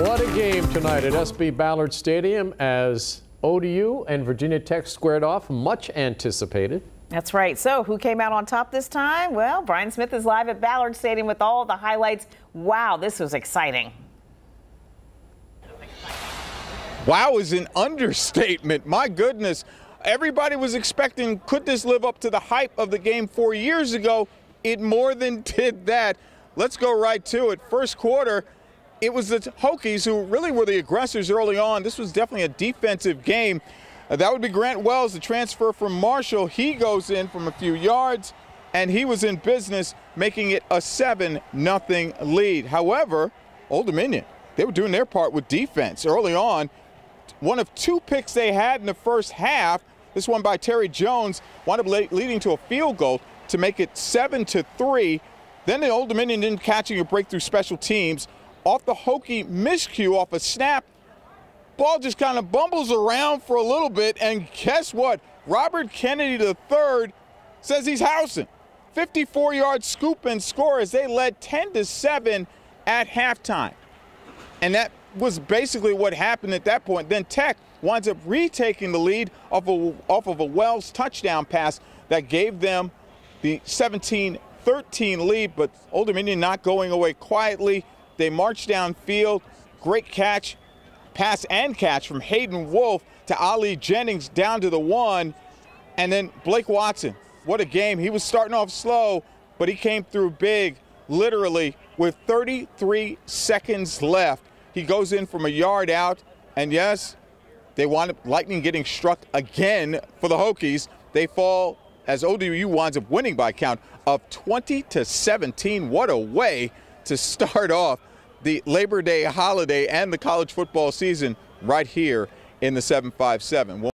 What a game tonight at SB Ballard Stadium as ODU and Virginia Tech squared off, much anticipated. That's right. So who came out on top this time? Well, Brian Smith is live at Ballard Stadium with all the highlights. Wow, this was exciting. Wow is an understatement. My goodness. Everybody was expecting, could this live up to the hype of the game 4 years ago? It more than did that. Let's go right to it. First quarter, it was the Hokies who really were the aggressors early on. This was definitely a defensive game. That would be Grant Wells, the transfer from Marshall. He goes in from a few yards, and he was in business, making it a 7-0 lead. However, Old Dominion, they were doing their part with defense early on. One of two picks they had in the first half, this one by Terry Jones, wound up leading to a field goal to make it 7-3. Then the Old Dominion didn't catch a breakthrough special teams. Off the Hokie miscue, off a snap, ball just kind of bumbles around for a little bit, and guess what? Robert Kennedy III says he's housing. 54-yard scoop and score as they led 10-7 at halftime. And that was basically what happened at that point. Then Tech winds up retaking the lead off of a Wells touchdown pass that gave them the 17-13 lead, but Old Dominion not going away quietly. They marched downfield. Great catch, pass and catch from Hayden Wolfe to Ali Jennings down to the one. And then Blake Watson, what a game. He was starting off slow, but he came through big, literally, with 33 seconds left. He goes in from a yard out, and yes, they wind up lightning getting struck again for the Hokies. They fall as ODU winds up winning by a count of 20-17. What a way to start off the Labor Day holiday and the college football season right here in the 757.